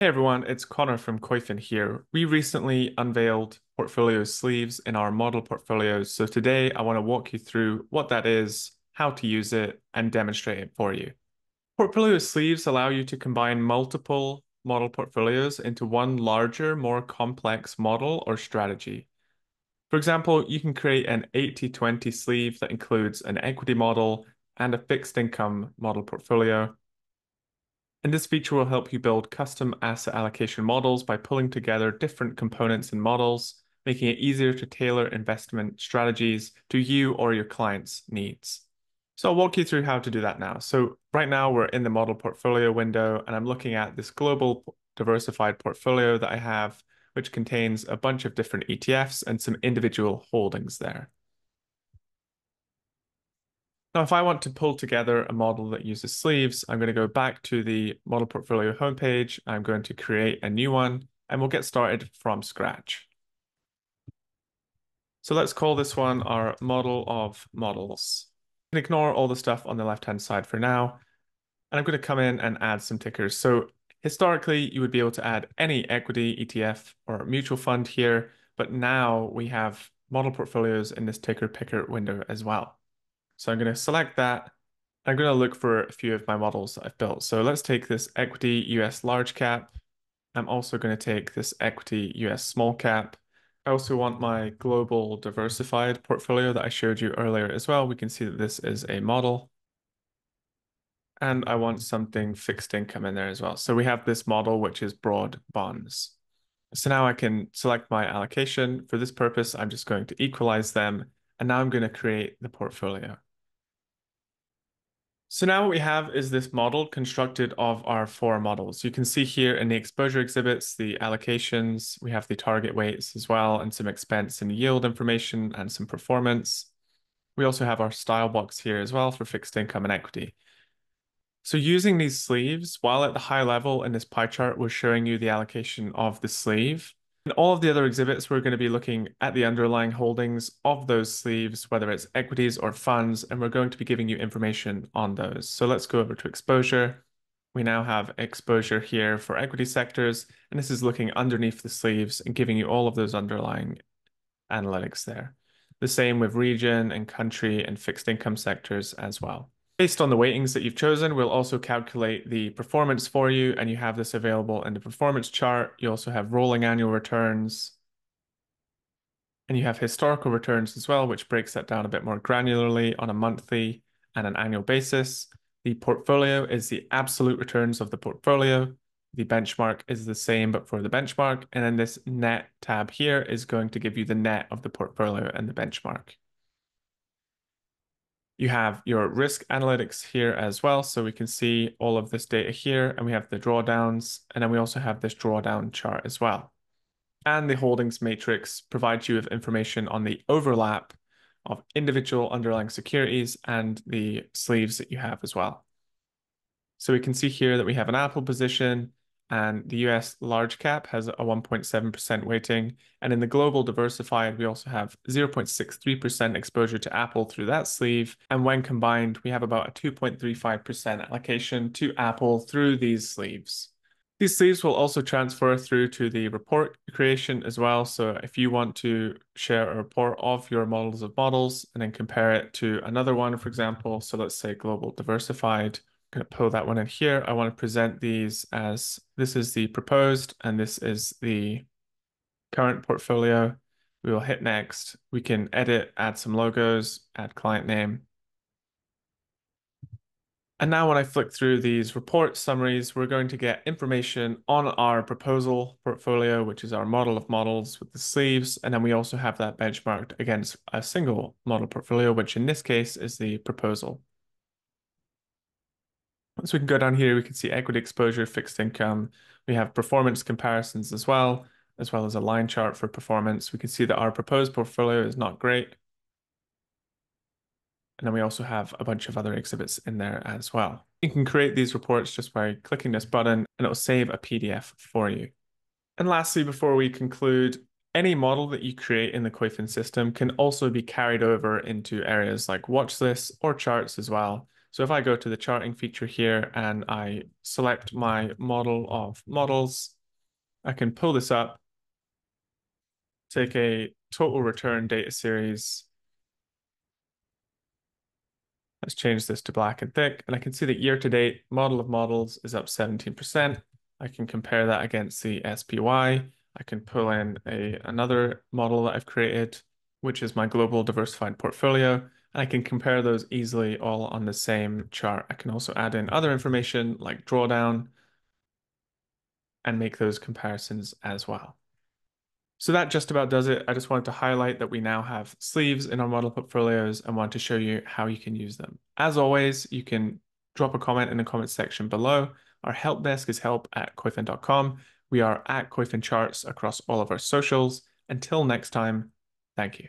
Hey everyone, it's Connor from Koyfin here. We recently unveiled portfolio sleeves in our model portfolios. So today I want to walk you through what that is, how to use it, and demonstrate it for you. Portfolio sleeves allow you to combine multiple model portfolios into one larger, more complex model or strategy. For example, you can create an 80-20 sleeve that includes an equity model and a fixed income model portfolio. And this feature will help you build custom asset allocation models by pulling together different components and models, making it easier to tailor investment strategies to you or your clients' needs. So I'll walk you through how to do that now. So right now we're in the model portfolio window and I'm looking at this global diversified portfolio that I have, which contains a bunch of different ETFs and some individual holdings there. Now, if I want to pull together a model that uses sleeves, I'm going to go back to the model portfolio homepage. I'm going to create a new one and we'll get started from scratch. So let's call this one our model of models. You can ignore all the stuff on the left-hand side for now. And I'm going to come in and add some tickers. So historically, you would be able to add any equity, ETF, or mutual fund here. But now we have model portfolios in this ticker picker window as well. So I'm going to select that. I'm going to look for a few of my models that I've built. So let's take this equity US large cap. I'm also going to take this equity US small cap. I also want my global diversified portfolio that I showed you earlier as well. We can see that this is a model. And I want something fixed income in there as well. So we have this model, which is broad bonds. So now I can select my allocation. For this purpose, I'm just going to equalize them. And now I'm going to create the portfolio. So now what we have is this model constructed of our four models. You can see here in the exposure exhibits, the allocations, we have the target weights as well, and some expense and yield information and some performance. We also have our style box here as well for fixed income and equity. So using these sleeves, while at the high level in this pie chart, we're showing you the allocation of the sleeve. In all of the other exhibits, we're going to be looking at the underlying holdings of those sleeves, whether it's equities or funds, and we're going to be giving you information on those. So let's go over to exposure. We now have exposure here for equity sectors, and this is looking underneath the sleeves and giving you all of those underlying analytics there. The same with region and country and fixed income sectors as well. Based on the weightings that you've chosen, we'll also calculate the performance for you, and you have this available in the performance chart. You also have rolling annual returns, and you have historical returns as well, which breaks that down a bit more granularly on a monthly and an annual basis. The portfolio is the absolute returns of the portfolio. The benchmark is the same, but for the benchmark. And then this net tab here is going to give you the net of the portfolio and the benchmark. You have your risk analytics here as well. So we can see all of this data here, and we have the drawdowns. And then we also have this drawdown chart as well. And the holdings matrix provides you with information on the overlap of individual underlying securities and the sleeves that you have as well. So we can see here that we have an Apple position, and the US large cap has a 1.7% weighting. And in the global diversified, we also have 0.63% exposure to Apple through that sleeve. And when combined, we have about a 2.35% allocation to Apple through these sleeves. These sleeves will also transfer through to the report creation as well. So if you want to share a report of your models of models and then compare it to another one, for example, so let's say global diversified, going to pull that one in here. I want to present these as this is the proposed and this is the current portfolio. We will hit next. We can edit, add some logos, add client name. And now when I flick through these report summaries, we're going to get information on our proposal portfolio, which is our model of models with the sleeves. And then we also have that benchmarked against a single model portfolio, which in this case is the proposal. So we can go down here, we can see equity exposure, fixed income. We have performance comparisons as well as a line chart for performance. We can see that our proposed portfolio is not great. And then we also have a bunch of other exhibits in there as well. You can create these reports just by clicking this button, and it'll save a PDF for you. And lastly, before we conclude, any model that you create in the Koyfin system can also be carried over into areas like watch lists or charts as well. So if I go to the charting feature here and I select my model of models, I can pull this up, take a total return data series. Let's change this to black and thick. And I can see that year to date model of models is up 17%. I can compare that against the SPY. I can pull in another model that I've created, which is my global diversified portfolio. And I can compare those easily all on the same chart. I can also add in other information like drawdown and make those comparisons as well. So that just about does it. I just wanted to highlight that we now have sleeves in our model portfolios and want to show you how you can use them. As always, you can drop a comment in the comment section below. Our help desk is help@koyfin.com. We are at Koyfin Charts across all of our socials. Until next time, thank you.